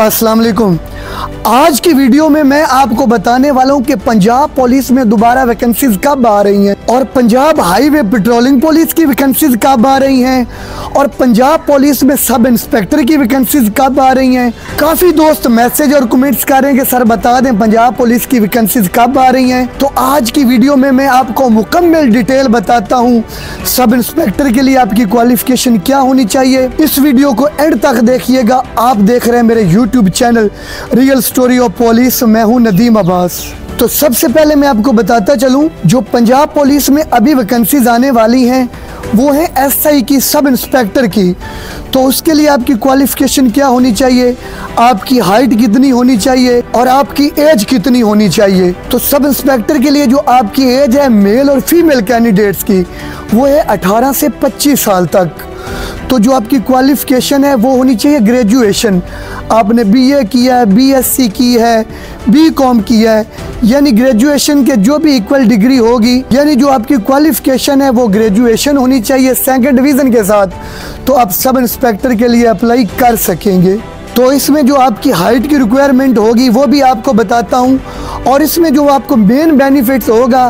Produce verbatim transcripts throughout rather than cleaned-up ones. अस्सलाम वालेकुम। आज की वीडियो में मैं आपको बताने वाला हूँ कि पंजाब पुलिस में दोबारा वैकेंसीज कब आ रही हैं और पंजाब हाईवे पेट्रोलिंग पुलिस की वैकेंसीज कब आ रही हैं और पंजाब पुलिस में सब इंस्पेक्टर की वैकेंसीज कब आ रही हैं। काफ़ी दोस्त मैसेज और कमेंट्स कर रहे हैं कि सर बता दें पंजाब पुलिस की वैकेंसीज कब आ रही हैं, तो आज की वीडियो में मैं आपको मुकम्मल डिटेल बताता हूँ। सब इंस्पेक्टर के लिए आपकी क्वालिफिकेशन क्या होनी चाहिए, इस वीडियो को एंड तक देखिएगा। आप देख रहे हैं मेरे YouTube channel real story of police, मैं हूँ नदीम अब्बास। तो सबसे पहले मैं आपको बताता चलूँ, जो पंजाब पुलिस में अभी वैकेंसीज आने वाली हैं वो है एसआई की, सब इंस्पेक्टर की। तो उसके लिए आपकी क्वालिफिकेशन क्या होनी चाहिए, आपकी हाइट कितनी होनी चाहिए और आपकी एज कितनी होनी चाहिए। तो सब इंस्पेक्टर के लिए जो आपकी एज है मेल और फीमेल कैंडिडेट्स की, वो है अठारह से पच्चीस साल तक। तो जो आपकी क्वालिफिकेशन है वो होनी चाहिए ग्रेजुएशन, आपने बीए किया है, बीएससी की है, बीकॉम किया है, यानी ग्रेजुएशन के जो भी इक्वल डिग्री होगी, यानी जो आपकी क्वालिफिकेशन है वो ग्रेजुएशन होनी चाहिए सेकंड डिवीज़न के साथ, तो आप सब इंस्पेक्टर के लिए अप्लाई कर सकेंगे। तो इसमें जो आपकी हाइट की रिक्वायरमेंट होगी वो भी आपको बताता हूँ, और इसमें जो आपको मेन बेनिफिट्स होगा,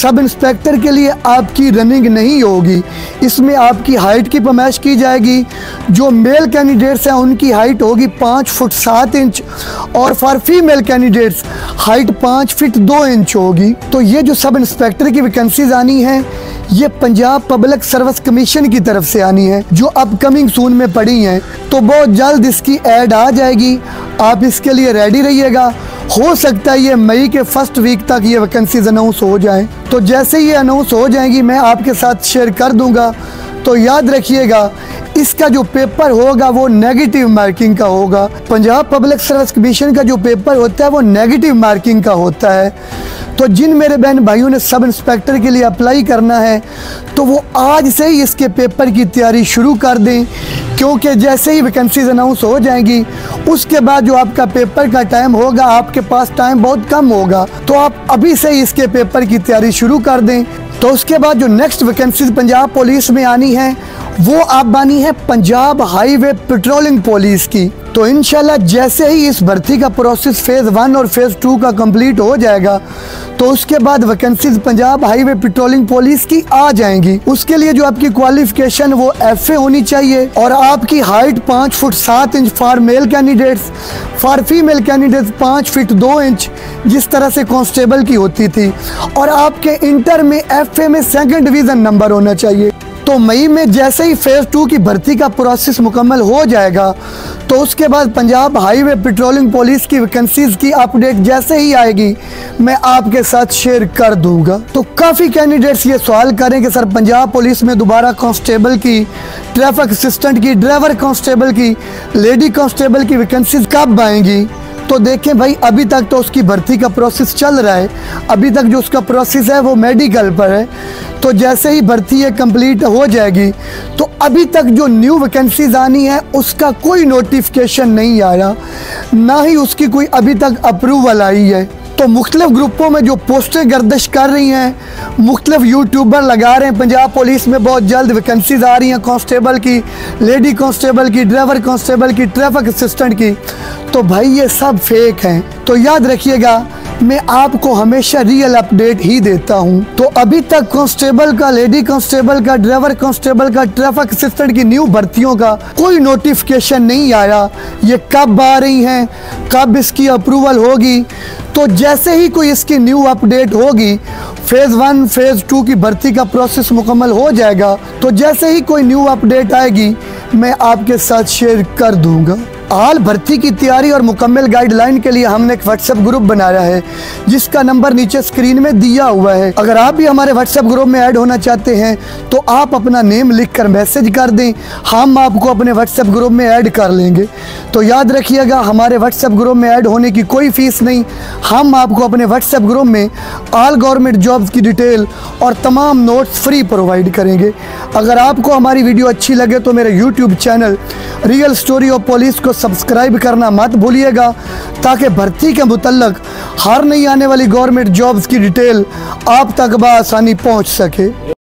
सब इंस्पेक्टर के लिए आपकी रनिंग नहीं होगी, इसमें आपकी हाइट की पैमाइश की जाएगी। जो मेल कैंडिडेट्स हैं उनकी हाइट होगी पाँच फुट सात इंच और फॉर फीमेल कैंडिडेट्स हाइट पाँच फिट दो इंच होगी। तो ये जो सब इंस्पेक्टर की वैकेंसीज आनी हैं ये पंजाब पब्लिक सर्विस कमीशन की तरफ से आनी है, जो अपकमिंग सून में पड़ी हैं, तो बहुत जल्द इसकी ऐड आ जाएगी, आप इसके लिए रेडी रहिएगा। हो सकता है ये मई के फर्स्ट वीक तक ये वैकेंसीज अनाउंस हो जाएं, तो जैसे ही अनाउंस हो जाएंगी मैं आपके साथ शेयर कर दूंगा। तो याद रखिएगा इसका जो पेपर होगा वो नेगेटिव मार्किंग का होगा। पंजाब पब्लिक सर्विस कमीशन का जो पेपर होता है वो नेगेटिव मार्किंग का होता है। तो जिन मेरे बहन भाइयों ने सब इंस्पेक्टर के लिए अप्लाई करना है तो वो आज से ही इसके पेपर की तैयारी शुरू कर दें, क्योंकि जैसे ही वैकेंसीज अनाउंस हो जाएंगी उसके बाद जो आपका पेपर का टाइम होगा, आपके पास टाइम बहुत कम होगा, तो आप अभी से ही इसके पेपर की तैयारी शुरू कर दें। तो उसके बाद जो नेक्स्ट वैकेंसीज पंजाब पुलिस में आनी है वो अब आनी है पंजाब हाईवे पेट्रोलिंग पुलिस की। तो इंशाल्लाह जैसे ही इस भर्ती का प्रोसेस फ़ेज़ वन और फ़ेज़ टू का कंप्लीट हो जाएगा तो उसके बाद vacancies Punjab highway patrolling police की आ जाएंगी। उसके लिए जो आपकी क्वालिफिकेशन वो एफ ए होनी चाहिए और आपकी हाइट पाँच फुट सात inch for male candidates, for female candidates पाँच फिट दो इंच, जिस तरह से कांस्टेबल की होती थी, और आपके इंटर में एफ ए में सेकेंड डिवीज़न नंबर होना चाहिए। तो मई में जैसे ही फ़ेज़ टू की भर्ती का प्रोसेस मुकम्मल हो जाएगा तो उसके बाद पंजाब हाईवे पेट्रोलिंग पुलिस की वैकेंसीज़ की अपडेट जैसे ही आएगी मैं आपके साथ शेयर कर दूंगा। तो काफ़ी कैंडिडेट्स ये सवाल करें कि सर पंजाब पुलिस में दोबारा कांस्टेबल की, ट्रैफिक असिस्टेंट की, ड्राइवर कांस्टेबल की, लेडी कांस्टेबल की वैकेंसीज़ कब आएंगी। तो देखें भाई, अभी तक तो उसकी भर्ती का प्रोसेस चल रहा है, अभी तक जो उसका प्रोसेस है वो मेडिकल पर है, तो जैसे ही भर्ती ये कंप्लीट हो जाएगी तो अभी तक जो न्यू वैकेंसीज आनी है उसका कोई नोटिफिकेशन नहीं आया, ना ही उसकी कोई अभी तक अप्रूवल आई है। तो मुख्तलिफ ग्रुपों में जो पोस्टें गर्दिश कर रही हैं, मुख्तलिफ यूट्यूबर लगा रहे हैं पंजाब पुलिस में बहुत जल्द वैकेंसीज आ रही हैं कांस्टेबल की, लेडी कांस्टेबल की, ड्राइवर कांस्टेबल की, ट्रैफिक असिस्टेंट की, तो भाई ये सब फेक हैं। तो याद रखिएगा मैं आपको हमेशा रियल अपडेट ही देता हूँ। तो अभी तक कांस्टेबल का, लेडी कांस्टेबल का, ड्राइवर कांस्टेबल का, ट्रैफिक असिस्टेंट की न्यू भर्तियों का कोई नोटिफिकेशन नहीं आया, ये कब आ रही हैं, कब इसकी अप्रूवल होगी। तो जैसे ही कोई इसकी न्यू अपडेट होगी, फ़ेज़ वन फ़ेज़ टू की भर्ती का प्रोसेस मुकम्मल हो जाएगा, तो जैसे ही कोई न्यू अपडेट आएगी मैं आपके साथ शेयर कर दूँगा। आल भर्ती की तैयारी और मुकम्मल गाइडलाइन के लिए हमने एक व्हाट्सएप ग्रुप बनाया है जिसका नंबर नीचे स्क्रीन में दिया हुआ है। अगर आप भी हमारे व्हाट्सएप ग्रुप में ऐड होना चाहते हैं तो आप अपना नेम लिखकर मैसेज कर दें, हम आपको अपने व्हाट्सएप ग्रुप में ऐड कर लेंगे। तो याद रखिएगा हमारे व्हाट्सएप ग्रुप में ऐड होने की कोई फ़ीस नहीं, हम आपको अपने व्हाट्सएप ग्रुप में आल गवर्नमेंट जॉब्स की डिटेल और तमाम नोट्स फ्री प्रोवाइड करेंगे। अगर आपको हमारी वीडियो अच्छी लगे तो मेरे YouTube channel real story of police को सब्सक्राइब करना मत भूलिएगा, ताकि भर्ती के मुतल्लक हर नई आने वाली गवर्नमेंट जॉब्स की डिटेल आप तक बआसानी पहुंच सके।